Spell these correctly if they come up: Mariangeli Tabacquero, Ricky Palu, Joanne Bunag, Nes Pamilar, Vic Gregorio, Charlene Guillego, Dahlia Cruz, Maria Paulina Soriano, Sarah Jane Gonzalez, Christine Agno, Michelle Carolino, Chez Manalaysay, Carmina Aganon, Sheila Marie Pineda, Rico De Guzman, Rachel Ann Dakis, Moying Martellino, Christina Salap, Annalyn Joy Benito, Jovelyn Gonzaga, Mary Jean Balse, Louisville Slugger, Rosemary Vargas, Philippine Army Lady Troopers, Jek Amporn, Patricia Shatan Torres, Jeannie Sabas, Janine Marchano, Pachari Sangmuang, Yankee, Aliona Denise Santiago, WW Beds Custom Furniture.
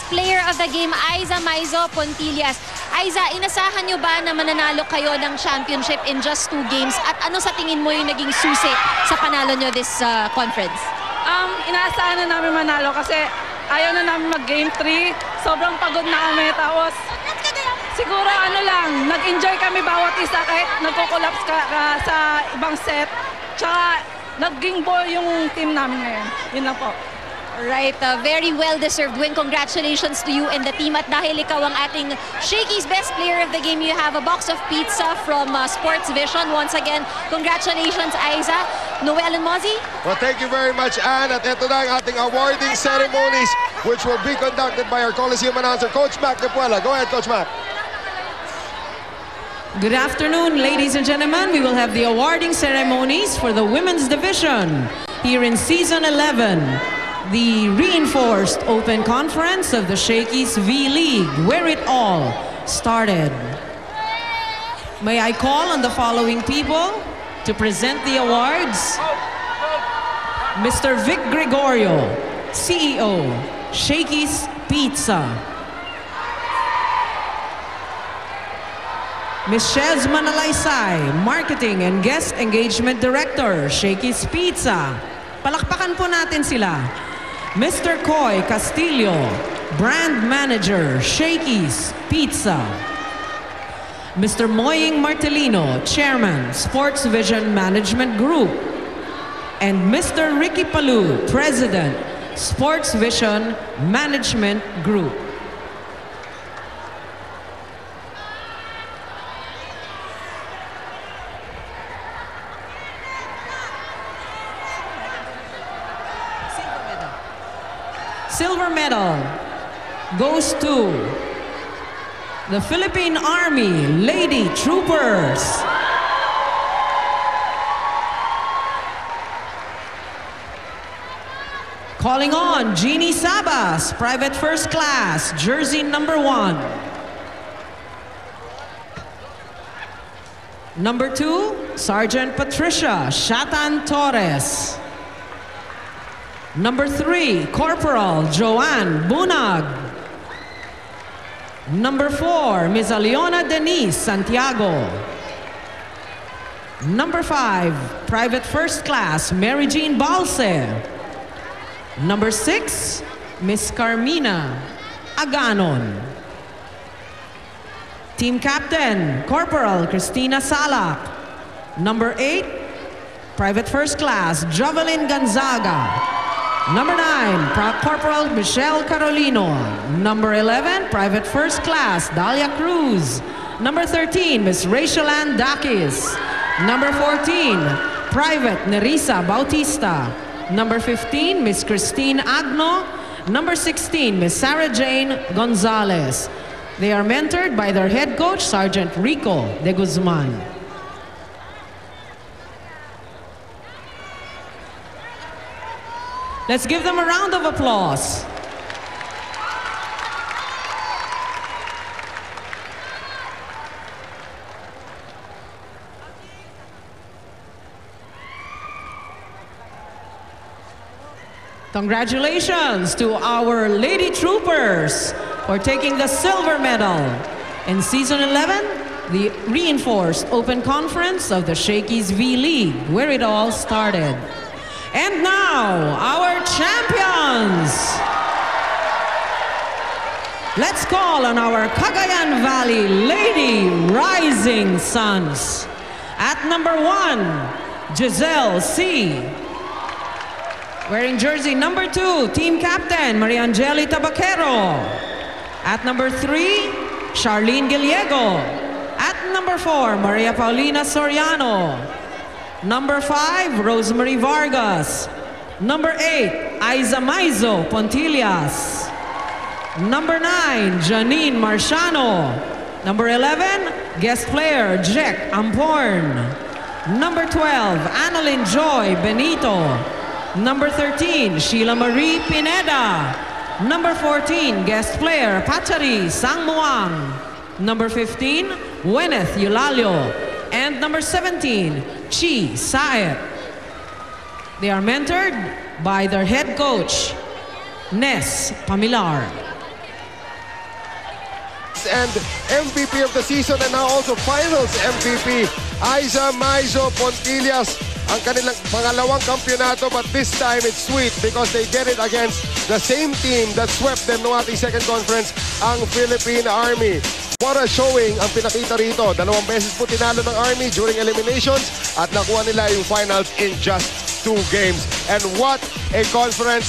Best Player of the Game, Aiza Maizo Pontillas. Aiza, inasahan nyo ba na mananalo kayo ng championship in just 2 games? At ano sa tingin mo yung naging susi sa panalo nyo this conference? Inaasahan na namin manalo kasi ayaw na namin mag-game 3. Sobrang pagod na kami. Tapos siguro ano lang, nag-enjoy kami bawat isa kahit nagko-collapse sa ibang set. Tsaka naging ball yung team namin ngayon. Yun lang po. Right, very well-deserved win. Congratulations to you and the team. At dahil ikaw ang ating Shakey's Best Player of the Game, you have a box of pizza from Sports Vision. Once again, congratulations, Aiza, Noel, and Mozzie. Well, thank you very much, Anne. At ito na ang ating awarding ceremonies, which will be conducted by our Coliseum announcer, Coach Mac Capuela. Go ahead, Coach Mac. Good afternoon, ladies and gentlemen. We will have the awarding ceremonies for the women's division here in Season 11. The reinforced open conference of the Shakey's V League, where it all started. May I call on the following people to present the awards? Mr. Vic Gregorio, CEO, Shakey's Pizza. Ms. Chez Manalaysay, Marketing and Guest Engagement Director, Shakey's Pizza. Palakpakan po natin sila. Mr. Coy Castillo, Brand Manager, Shakey's Pizza. Mr. Moying Martellino, Chairman, Sports Vision Management Group. And Mr. Ricky Palu, President, Sports Vision Management Group. Silver medal goes to the Philippine Army Lady Troopers. Calling on Jeannie Sabas, Private First Class, Jersey #1. #2, Sergeant Patricia Shatan Torres. #3, Corporal Joanne Bunag. #4, Ms. Aliona Denise Santiago. #5, Private First Class, Mary Jean Balse. #6, Ms. Carmina Aganon. Team Captain, Corporal Christina Salap. #8, Private First Class, Jovelyn Gonzaga. #9, Corporal Michelle Carolino. #11, Private First Class, Dahlia Cruz. #13, Miss Rachel Ann Dakis. #14, Private Nerisa Bautista. #15, Miss Christine Agno. #16, Miss Sarah Jane Gonzalez. They are mentored by their head coach, Sergeant Rico De Guzman. Let's give them a round of applause. Congratulations to our Lady Troopers for taking the silver medal in Season 11, the reinforced open conference of the Shakey's V League, where it all started. And now, our champions! Let's call on our Cagayan Valley Lady Rising Suns. At #1, Giselle C. Wearing jersey #2, team captain, Mariangeli Tabacquero. At #3, Charlene Guillego. At #4, Maria Paulina Soriano. #5, Rosemary Vargas. #8, Aiza Maizo Pontillas. #9, Janine Marchano. #11, guest player Jek Amporn. #12, Annalyn Joy Benito. #13, Sheila Marie Pineda. #14, guest player Pachari Sangmuang. #15, Gwyneth Eulalio. And #17, Chi Saet. They are mentored by their head coach, Nes Pamilar. Olympics and MVP of the season and now also finals MVP, Aiza Maizo Pontillas, ang kanilang pangalawang kampiyonato, but this time it's sweet because they get it against the same team that swept them noong ating second conference, ang Philippine Army. What a showing ang pinakita rito. Dalawang beses po tinalo ng Army during eliminations at nakuha nila yung finals in just 2 games. And what a conference